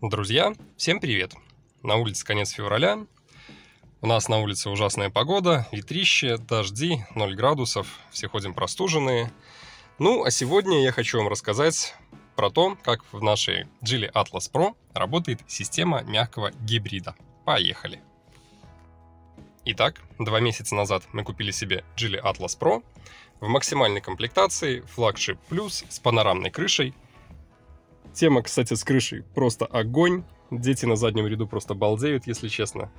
Друзья, всем привет! На улице конец февраля, у нас на улице ужасная погода, ветрище, дожди, 0 градусов, все ходим простуженные. Ну, а сегодня я хочу вам рассказать про то, как в нашей Geely Atlas Pro работает система мягкого гибрида. Поехали! Итак, 2 месяца назад мы купили себе Geely Atlas Pro в максимальной комплектации, флагшип плюс с панорамной крышей. Тема, кстати, с крышей просто огонь. Дети на заднем ряду просто балдеют, если честно.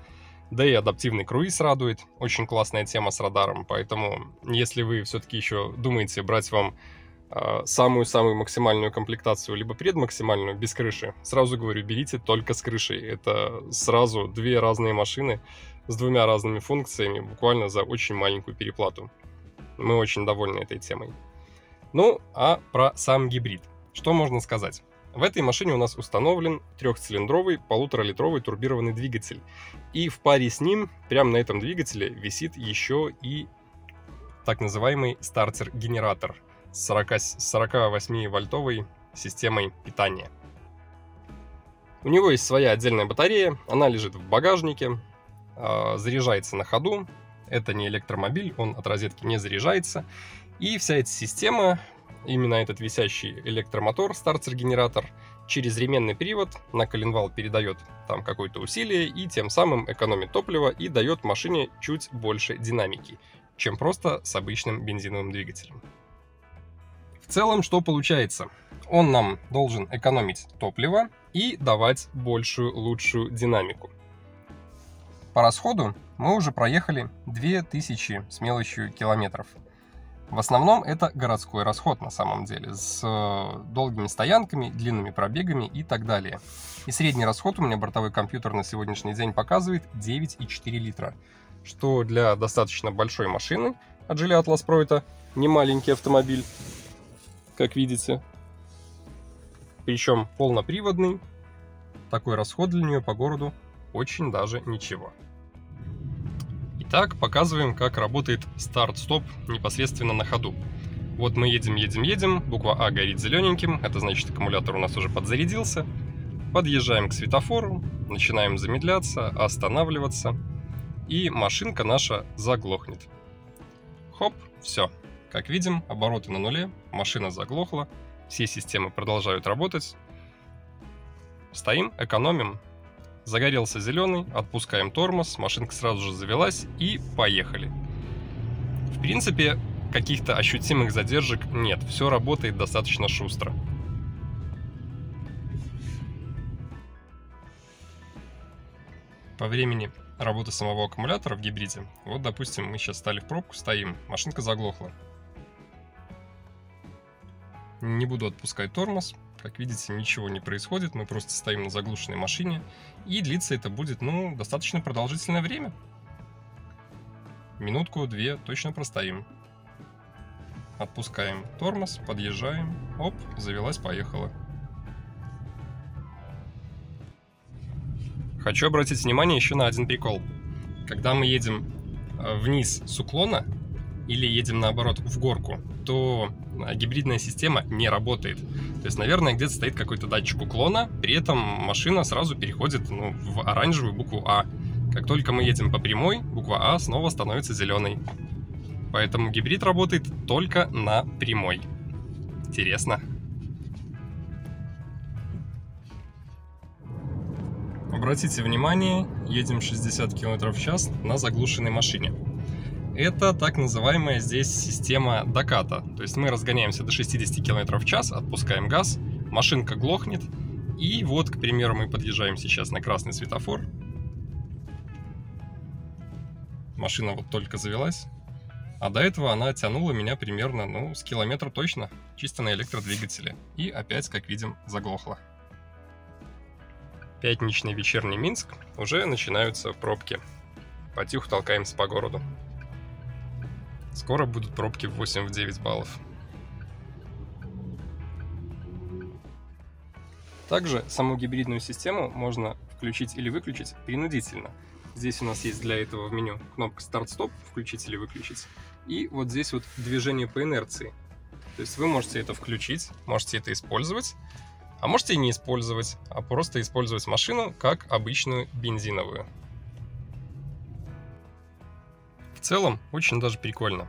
Да и адаптивный круиз радует. Очень классная тема с радаром. Поэтому, если вы все-таки еще думаете брать вам самую-самую максимальную комплектацию, либо предмаксимальную, без крыши, сразу говорю, берите только с крышей. Это сразу 2 разные машины с 2 разными функциями, буквально за очень маленькую переплату. Мы очень довольны этой темой. Ну, а про сам гибрид. Что можно сказать? В этой машине у нас установлен 3-цилиндровый 1,5-литровый турбированный двигатель. И в паре с ним, прямо на этом двигателе, висит еще и так называемый стартер-генератор с 48-вольтовой системой питания. У него есть своя отдельная батарея, она лежит в багажнике, заряжается на ходу. Это не электромобиль, он от розетки не заряжается. И вся эта система... Именно этот висящий электромотор, стартер-генератор, через ременный привод на коленвал передает там какое-то усилие и тем самым экономит топливо и дает машине чуть больше динамики, чем просто с обычным бензиновым двигателем. В целом, что получается? Он нам должен экономить топливо и давать большую, лучшую динамику. По расходу мы уже проехали 2000 с мелочью километров. В основном это городской расход на самом деле, с долгими стоянками, длинными пробегами и так далее. И средний расход у меня бортовой компьютер на сегодняшний день показывает 9,4 литра, что для достаточно большой машины от Geely Atlas Pro это не маленький автомобиль, как видите. Причем полноприводный, такой расход для нее по городу очень даже ничего. Итак, показываем, как работает старт-стоп непосредственно на ходу. Вот мы едем, буква А горит зелененьким, это значит, аккумулятор у нас уже подзарядился. Подъезжаем к светофору, начинаем замедляться, останавливаться, и машинка наша заглохнет. Хоп, все. Как видим, обороты на нуле, машина заглохла, все системы продолжают работать. Стоим, экономим. Загорелся зеленый, отпускаем тормоз, машинка сразу же завелась и поехали. В принципе, каких-то ощутимых задержек нет, все работает достаточно шустро. По времени работы самого аккумулятора в гибриде, вот, допустим, мы сейчас стали в пробку, стоим, машинка заглохла. Не буду отпускать тормоз. Как видите, ничего не происходит, мы просто стоим на заглушенной машине, и длиться это будет, ну, достаточно продолжительное время. Минутку-две точно простоим. Отпускаем тормоз, подъезжаем, оп, завелась, поехала. Хочу обратить внимание еще на один прикол. Когда мы едем вниз с уклона, или едем наоборот в горку, то гибридная система не работает. То есть, наверное, где-то стоит какой-то датчик уклона, при этом машина сразу переходит, ну, в оранжевую букву А. Как только мы едем по прямой, буква А снова становится зеленой. Поэтому гибрид работает только на прямой. Интересно. Обратите внимание, едем 60 км в час на заглушенной машине. Это так называемая здесь система доката. То есть мы разгоняемся до 60 км в час, отпускаем газ, машинка глохнет. И вот, к примеру, мы подъезжаем сейчас на красный светофор. Машина вот только завелась. А до этого она тянула меня примерно, ну, с километра точно, чисто на электродвигателе. И опять, как видим, заглохла. Пятничный вечерний Минск. Уже начинаются пробки. Потиху толкаемся по городу. Скоро будут пробки в 8-9 баллов. Также саму гибридную систему можно включить или выключить принудительно. Здесь у нас есть для этого в меню кнопка «Старт-стоп», «Включить или выключить». И вот здесь вот движение по инерции. То есть вы можете это включить, можете это использовать, А можете и не использовать, а просто использовать машину как обычную бензиновую. В целом, очень даже прикольно.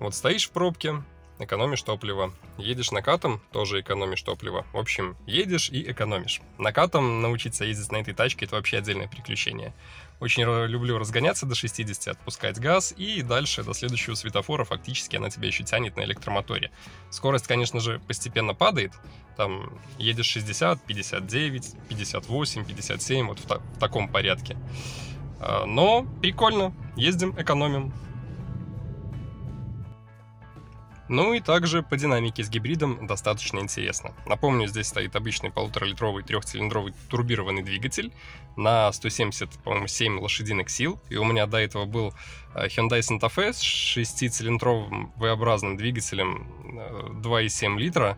Вот стоишь в пробке, экономишь топливо. Едешь накатом, тоже экономишь топливо. В общем, едешь и экономишь. Накатом научиться ездить на этой тачке — это вообще отдельное приключение. Очень люблю разгоняться до 60, отпускать газ, и дальше до следующего светофора фактически она тебя еще тянет на электромоторе. Скорость, конечно же, постепенно падает. Там едешь 60, 59, 58, 57, вот в таком порядке. Но прикольно, ездим, экономим. Ну и также по динамике с гибридом достаточно интересно. Напомню, здесь стоит обычный 1,5-литровый трехцилиндровый турбированный двигатель на 177 лошадиных сил. И у меня до этого был Hyundai Santa Fe с 6-цилиндровым V-образным двигателем 2,7 литра.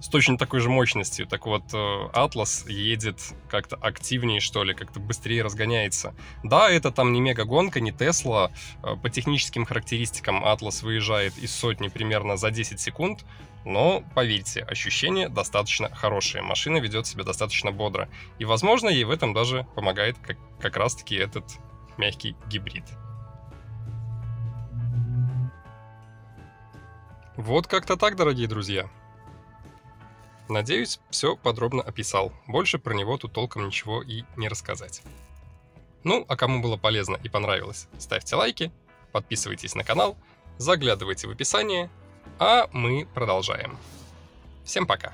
С точно такой же мощностью. Так вот, Atlas едет как-то активнее, что ли, как-то быстрее разгоняется. Да, это там не мега-гонка, не Tesla. По техническим характеристикам Atlas выезжает из сотни примерно за 10 секунд. Но, поверьте, ощущения достаточно хорошие. Машина ведет себя достаточно бодро. И, возможно, ей в этом даже помогает как раз-таки этот мягкий гибрид. Вот как-то так, дорогие друзья. Надеюсь, все подробно описал. Больше про него тут толком ничего и не рассказать. Ну, а кому было полезно и понравилось, ставьте лайки, подписывайтесь на канал, заглядывайте в описание, а мы продолжаем. Всем пока!